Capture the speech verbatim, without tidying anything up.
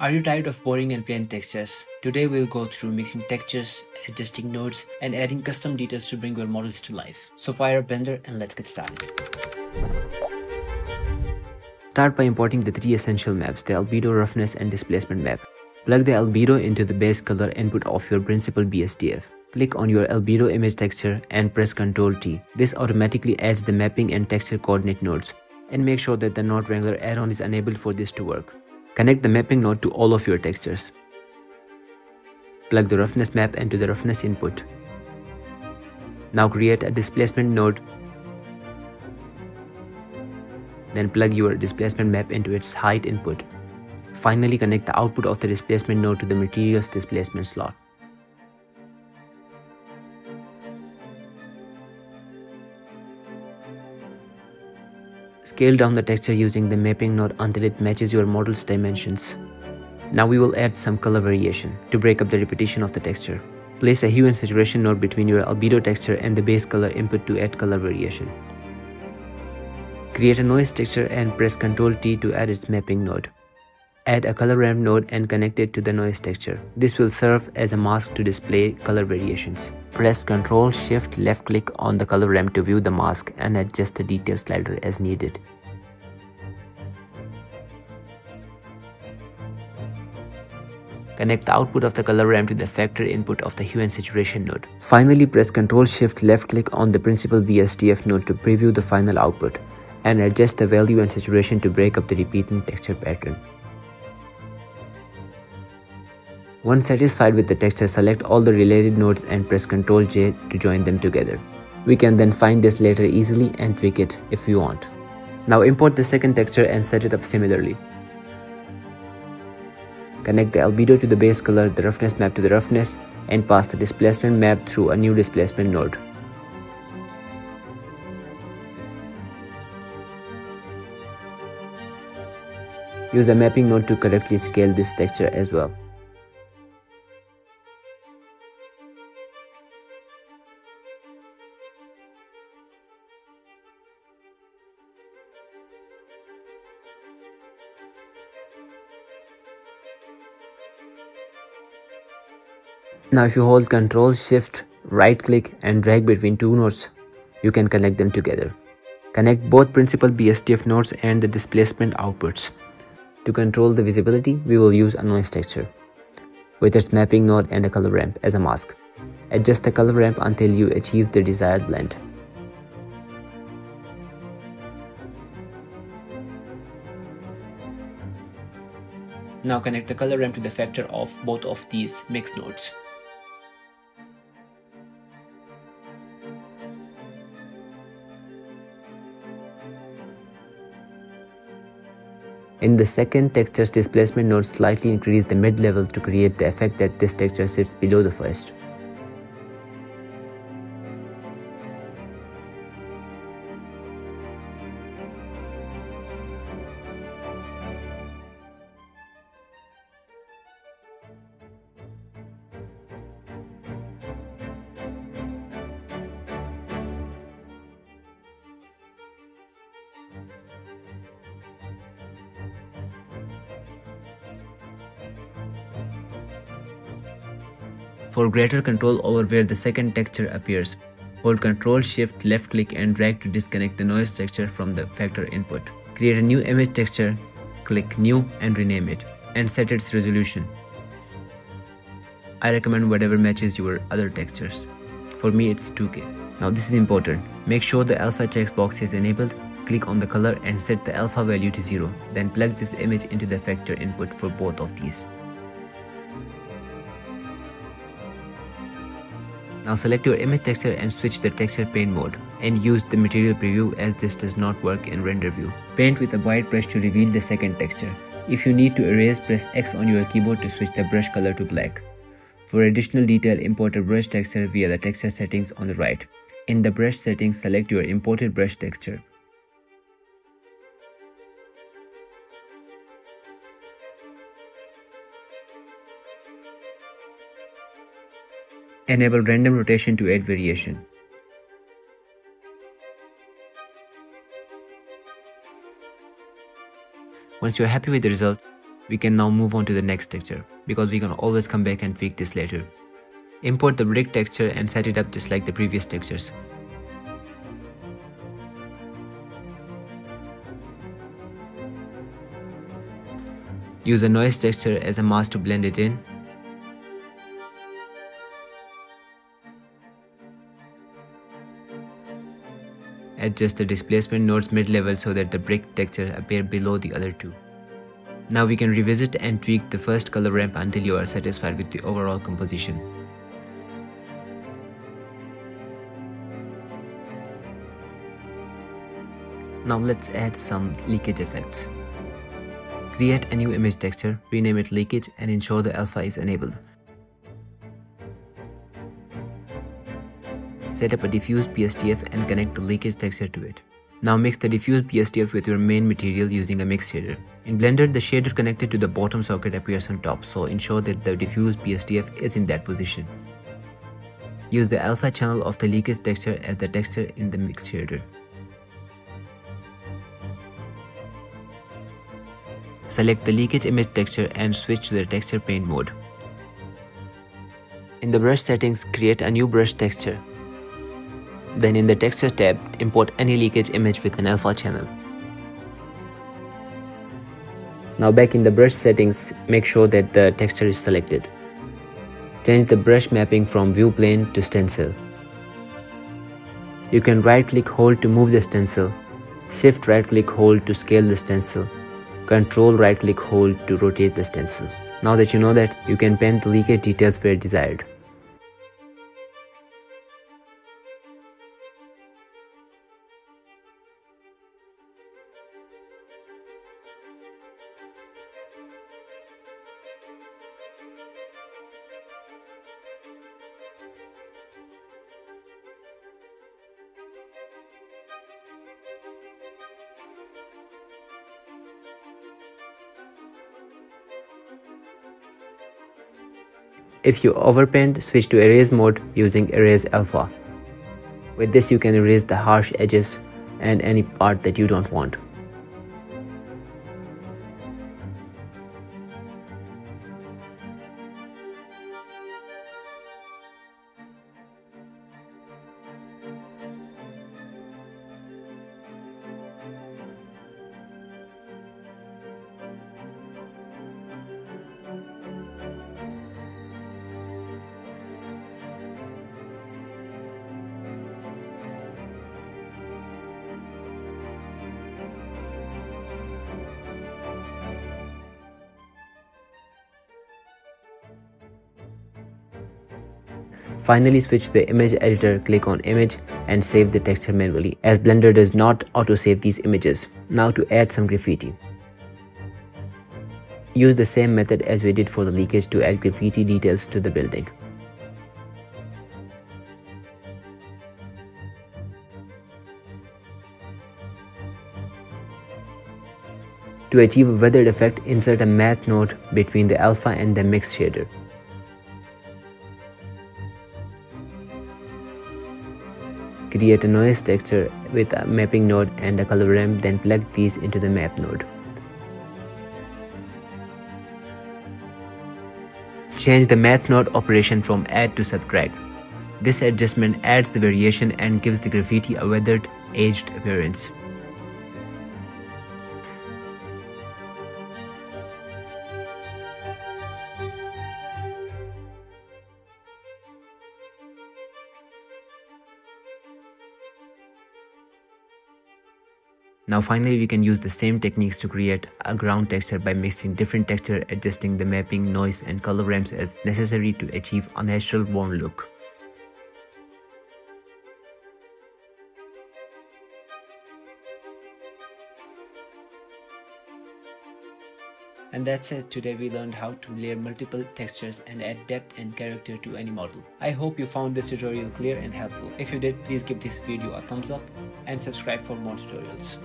Are you tired of boring and plain textures? Today we'll go through mixing textures, adjusting nodes, and adding custom details to bring your models to life. So fire up Blender and let's get started. Start by importing the three essential maps, the Albedo, Roughness, and Displacement map. Plug the Albedo into the base color input of your principal B S D F. Click on your Albedo image texture and press Control T. This automatically adds the mapping and texture coordinate nodes. And make sure that the node Wrangler add-on is enabled for this to work. Connect the mapping node to all of your textures. Plug the roughness map into the roughness input. Now create a displacement node. Then plug your displacement map into its height input. Finally, connect the output of the displacement node to the materials displacement slot. Scale down the texture using the mapping node until it matches your model's dimensions. Now we will add some color variation to break up the repetition of the texture. Place a hue and saturation node between your albedo texture and the base color input to add color variation. Create a noise texture and press Control T to add its mapping node. Add a color ramp node and connect it to the noise texture. This will serve as a mask to display color variations. Press Control Shift Left Click on the color ramp to view the mask and adjust the detail slider as needed. Connect the output of the color ramp to the factor input of the hue and saturation node. Finally, press Control Shift Left Click on the principal B S D F node to preview the final output and adjust the value and saturation to break up the repeating texture pattern. Once satisfied with the texture, select all the related nodes and press Control J to join them together. We can then find this later easily and tweak it if you want. Now import the second texture and set it up similarly. Connect the albedo to the base color, the roughness map to the roughness, and pass the displacement map through a new displacement node. Use a mapping node to correctly scale this texture as well. Now if you hold Control Shift, right-click and drag between two nodes, you can connect them together. Connect both principal B S D F nodes and the displacement outputs. To control the visibility, we will use a noise texture with its mapping node and a color ramp as a mask. Adjust the color ramp until you achieve the desired blend. Now connect the color ramp to the factor of both of these mix nodes. In the second texture's displacement node, slightly increase the mid-level to create the effect that this texture sits below the first. For greater control over where the second texture appears, hold Control Shift Left Click and drag to disconnect the noise texture from the factor input. Create a new image texture, click New and rename it, and set its resolution. I recommend whatever matches your other textures. For me it's two K. Now this is important. Make sure the alpha checkbox is enabled, click on the color and set the alpha value to zero. Then plug this image into the factor input for both of these. Now select your image texture and switch the texture paint mode and use the material preview as this does not work in render view. Paint with a wide brush to reveal the second texture. If you need to erase, press X on your keyboard to switch the brush color to black. For additional detail, import a brush texture via the texture settings on the right. In the brush settings, select your imported brush texture. Enable random rotation to add variation. Once you are happy with the result, we can now move on to the next texture, because we can always come back and tweak this later. Import the brick texture and set it up just like the previous textures. Use the noise texture as a mask to blend it in. Adjust the displacement nodes mid-level so that the brick texture appears below the other two. Now we can revisit and tweak the first color ramp until you are satisfied with the overall composition. Now let's add some leakage effects. Create a new image texture, rename it leakage, and ensure the alpha is enabled. Set up a diffuse B S D F and connect the leakage texture to it. Now mix the diffuse B S D F with your main material using a mix shader. In Blender, the shader connected to the bottom socket appears on top, so ensure that the diffuse B S D F is in that position. Use the alpha channel of the leakage texture as the texture in the mix shader. Select the leakage image texture and switch to the texture paint mode. In the brush settings, create a new brush texture. Then in the texture tab, import any leakage image with an alpha channel. Now back in the brush settings, make sure that the texture is selected. Change the brush mapping from view plane to stencil. You can right click hold to move the stencil, shift right click hold to scale the stencil, Control right click hold to rotate the stencil. Now that you know that, you can paint the leakage details where desired. If you overpaint, switch to erase mode using erase alpha. With this you can erase the harsh edges and any part that you don't want. Finally, switch to the image editor, click on image and save the texture manually, as Blender does not auto save these images. Now to add some graffiti. Use the same method as we did for the leakage to add graffiti details to the building. To achieve a weathered effect, insert a matte node between the alpha and the mix shader. Create a noise texture with a mapping node and a color ramp, then plug these into the map node. Change the math node operation from add to subtract. This adjustment adds the variation and gives the graffiti a weathered, aged appearance. Now finally, we can use the same techniques to create a ground texture by mixing different texture, adjusting the mapping, noise and color ramps as necessary to achieve a natural warm look. And that's it. Today we learned how to layer multiple textures and add depth and character to any model. I hope you found this tutorial clear and helpful. If you did, please give this video a thumbs up and subscribe for more tutorials.